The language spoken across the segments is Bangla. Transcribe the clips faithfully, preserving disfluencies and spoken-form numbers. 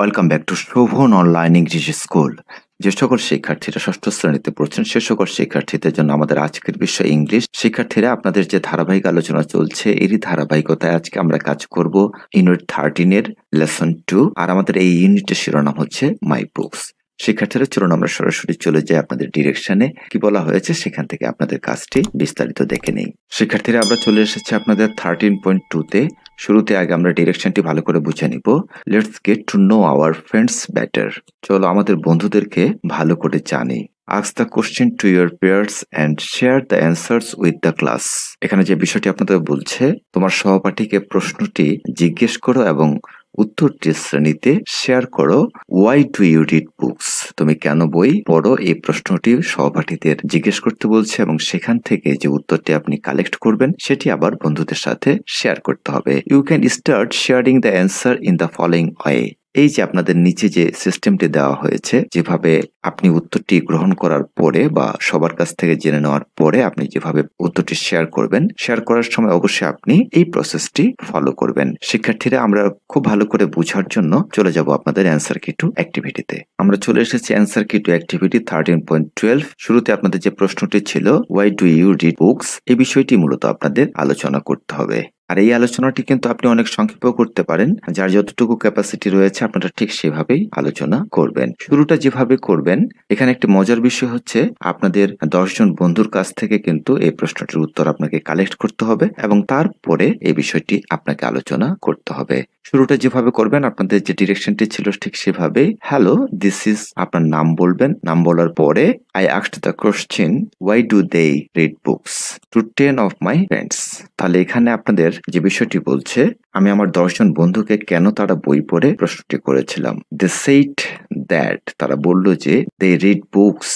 Welcome back to Sovan online English school. যে সকল শিক্ষার্থীরা ষষ্ঠ শ্রেণীতে পড়ছেন সে সকল শিক্ষার্থীদের জন্য আমাদের আজকের বিষয় ইংলিশ। শিক্ষার্থীরা, আপনাদের যে ধারাবাহিক আলোচনা চলছে এরই ধারাবাহিকতায় আজকে আমরা কাজ করব ইউনিট থার্টিন এর লেসন টু। আর আমাদের এই ইউনিটের শিরোনাম হচ্ছে মাই বুকস। শিক্ষার্থীরা চলুন আমরা সরাসরি চলে যাই আপনাদের ডিরেকশনে, কি বলা হয়েছে সেখান থেকে আপনাদের কাজটি বিস্তারিত দেখে নেই। শিক্ষার্থীরা, আমরা চলে এসেছি আপনাদের থার্টিন পয়েন্ট টু তে। শুরুতে আগে আমরা ডিরেকশনটি ভালো করে বুঝে নিব। Let's get to know our friends better. চলো আমাদের বন্ধুদেরকে ভালো করে জানি। Ask the question to your peers and share the answers with the class. এখানে যে বিষয়টি আপনাদের বলছে, তোমার সহপাঠীকে প্রশ্নটি জিজ্ঞেস করো এবং উত্তরটি শ্রেণীতে শেয়ার করো। Why do you read books? তুমি কেন বই পড়ো? এই প্রশ্নটি সহপাঠীদের জিজ্ঞেস করতে বলছে এবং সেখান থেকে যে উত্তরটি আপনি কালেক্ট করবেন সেটি আবার বন্ধুদের সাথে শেয়ার করতে হবে। You can start sharing the answer in the following way. এই যে আপনাদের নিচে যে সিস্টেমটি দেওয়া হয়েছে, যেভাবে আপনি উত্তরটি গ্রহণ করার পরে বা সবার কাছ থেকে জেনে নেওয়ার পরে আপনি যেভাবে উত্তরটি শেয়ার করবেন, শেয়ার করার সময় অবশ্যই আপনি এই প্রসেসটি ফলো করবেন। শিক্ষার্থীরা, আমরা খুব ভালো করে বোঝার জন্য চলে যাব আপনাদের অ্যান্সার কি টু অ্যাক্টিভিটিতে। আমরা চলে এসেছি answer key to activity thirteen point twelve. শুরুতে আপনাদের যে প্রশ্নটি ছিল why do you read books, এই বিষয়টি মূলত আপনাদের আলোচনা করতে হবে। আর এই আলোচনাটি কিন্তু আপনি অনেক সংক্ষেপও করতে পারেন, যার যতটুকু ক্যাপাসিটি রয়েছে আপনারা ঠিক সেভাবেই আলোচনা করবেন। শুরুটা যেভাবে করবেন, এখানে একটি মজার বিষয় হচ্ছে আপনাদের দশজন বন্ধুর কাছ থেকে কিন্তু এই প্রশ্নটির উত্তর আপনাকে কালেক্ট করতে হবে এবং তারপরে এই বিষয়টি আপনাকে আলোচনা করতে হবে। শুরুটা যেভাবে করবেন, আপনাদের যে ডিরেকশনটি ছিল ঠিক সেভাবে। হ্যালো, দিস ইজ, আপনার নাম বলবেন। নাম বলার পরে I asked the question why do they read books to ten of my friends. তাহলে এখানে আপনাদের যে বিষয়টি বলছে, আমি আমার দশজন বন্ধুকে কেন তারা বই পড়ে প্রশ্নটি করেছিলাম। দে সেইড দ্যাট, তারা বলল যে দে রিড বুকস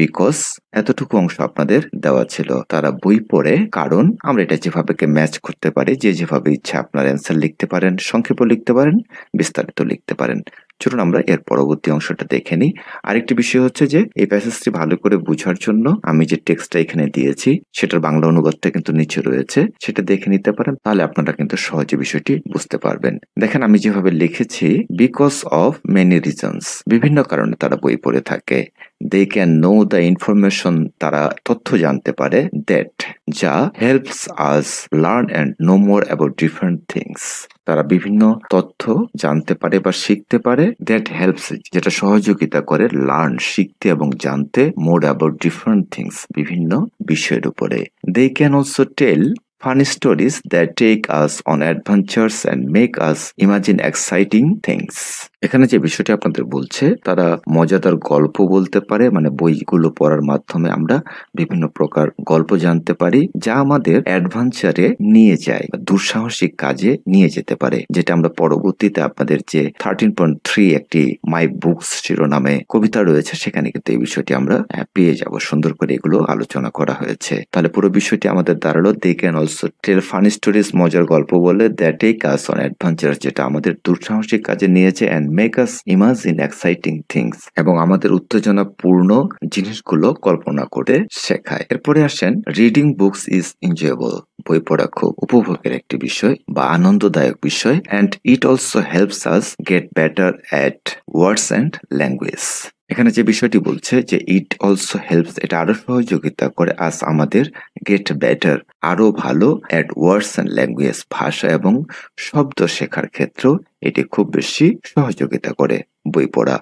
বিকজ, এতটুকু অংশ আপনাদের দেওয়া ছিল, তারা বই পড়ে কারণ। আমরা এটা যেভাবে ম্যাচ করতে পারি, যে যেভাবে ইচ্ছা আপনার অ্যান্সার লিখতে পারেন, সংক্ষেপে লিখতে পারেন, বিস্তারিত লিখতে পারেন। চলুন আমরা এর পরবর্তী অংশটা দেখে নিই। আরেকটি বিষয় হচ্ছে যে এই প্যাসেজটি ভালো করে বোঝার জন্য আমি যে টেক্সটটা এখানে দিয়েছি সেটার বাংলা অনুবাদটা কিন্তু নিচে রয়েছে, সেটা দেখে নিতে পারেন, তাহলে আপনারা কিন্তু সহজে বিষয়টি বুঝতে পারবেন। দেখেন আমি যেভাবে লিখেছি, বিকজ অফ মেনি রিজনস, বিভিন্ন কারণে তারা বই পড়ে থাকে। They can know the information, তারা তথ্য জানতে পারে। দ্যাট, যা, helps us learn and know more about different things, তারা বিভিন্ন তথ্য জানতে পারে বা শিখতে পারে। দ্যাট হেল্পস, যেটা সহযোগিতা করে, লার্ন, শিখতে এবং জানতে, মোর অ্যাবাউট ডিফারেন্ট থিংস, বিভিন্ন বিষয়ের উপরে। They can also tell funny stories that take us on adventures and make us imagine exciting things. এখানে যে বিষয়টি আপনাদের বলছে, তারা মজাদার গল্প বলতে পারে, মানে বইগুলো পড়ার মাধ্যমে আমরা বিভিন্ন প্রকার গল্প জানতে পারি যা আমাদের অ্যাডভেঞ্চারে নিয়ে যায়, দুঃসাহসিক কাজে নিয়ে যেতে পারে, যেটা আমরা পরবর্তীতে আপনাদের যে থার্টিন পয়েন্ট থ্রি একটি মাই বুকস শিরোনামে কবিতা রয়েছে সেখানে কিন্তু এই বিষয়টি আমরা পেয়ে যাব। সুন্দর করে এগুলো আলোচনা করা হয়েছে। তাহলে পুরো বিষয়টি আমাদের দাঁড়ালো they can also tell funny stories, মজার গল্প বলে, that take us on adventure, যেটা আমাদের দুঃসাহসিক কাজে নিয়েছে, and Make us imagine exciting things, এবং আমাদের উত্তেজনাপূর্ণ জিনিসগুলো কল্পনা করে শেখায়। এরপরে আসেন রিডিং বুকস ইজ এনজয়েবল, বই পড়া খুব উপভোগের একটি বিষয় বা আনন্দদায়ক বিষয়। And it also helps us get better at words and language. এখানে যে বিষয়টি বলছে যে ইট অলসো হেল্পস, এটা আরো সহযোগিতা করে, আজ আমাদের, গেট বেটার, আরো ভালো, অ্যাট ওয়ার্ডস অ্যান্ড ল্যাঙ্গুয়েজ, ভাষা এবং শব্দ শেখার ক্ষেত্রেও এটি খুব বেশি সহযোগিতা করে বই পড়া।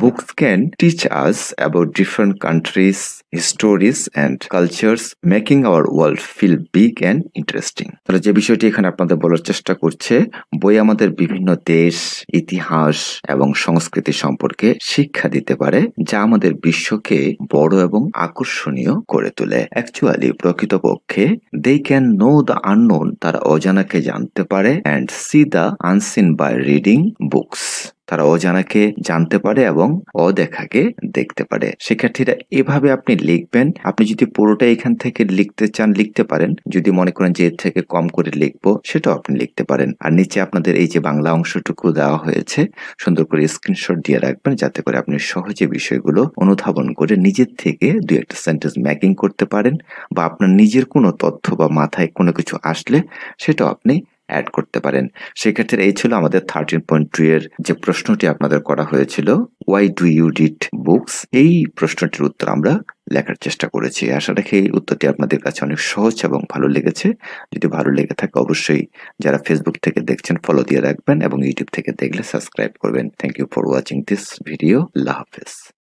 Books can teach us about different countries, histories and cultures, making our world feel big and interesting. তাহলে যে বিষয়টি এখানে আপনাদের বলার চেষ্টা করছে, বই আমাদের বিভিন্ন দেশ, ইতিহাস এবং সংস্কৃতি সম্পর্কে শিক্ষা দিতে পারে যা আমাদের বিশ্বকে বড় এবং আকর্ষণীয় করে তোলে। অ্যাকচুয়ালি, প্রকৃতপক্ষে, they can know the unknown, তারা অজানাকে জানতে পারে, and see the unseen by reading books, তারা অজানাকে জানতে পারে এবং অদেখাকে দেখতে পারে। শিক্ষার্থীরা, এভাবে আপনি লিখবেন। আপনি যদি পুরোটা এখান থেকে লিখতে চান লিখতে পারেন, যদি মনে করেন যে এর থেকে কম করে লিখবো সেটাও আপনি লিখতে পারেন। আর নিচে আপনাদের এই যে বাংলা অংশটুকু দেওয়া হয়েছে সুন্দর করে স্ক্রিনশট দিয়ে রাখবেন, যাতে করে আপনি সহজে বিষয়গুলো অনুধাবন করে নিজের থেকে দু একটা সেন্টেন্স মেকিং করতে পারেন বা আপনার নিজের কোনো তথ্য বা মাথায় কোনো কিছু আসলে সেটাও আপনি অ্যাড করতে পারেন। সেক্ষেত্রে এই ছিল আমাদের থার্টিন পয়েন্ট টু এর যে প্রশ্নটি আপনাদের করা হয়েছিল, why do you read books, এই প্রশ্নটির উত্তর আমরা লেখার চেষ্টা করেছি। আশা রাখি এই উত্তরটি আপনাদের কাছে অনেক সহজ এবং ভালো লেগেছে। যদি ভালো লেগে থাকে অবশ্যই যারা ফেসবুক থেকে দেখছেন ফলো দিয়ে রাখবেন এবং ইউটিউব থেকে দেখলে সাবস্ক্রাইব করবেন। Thank you for watching this video. আল্লাহ হাফেজ।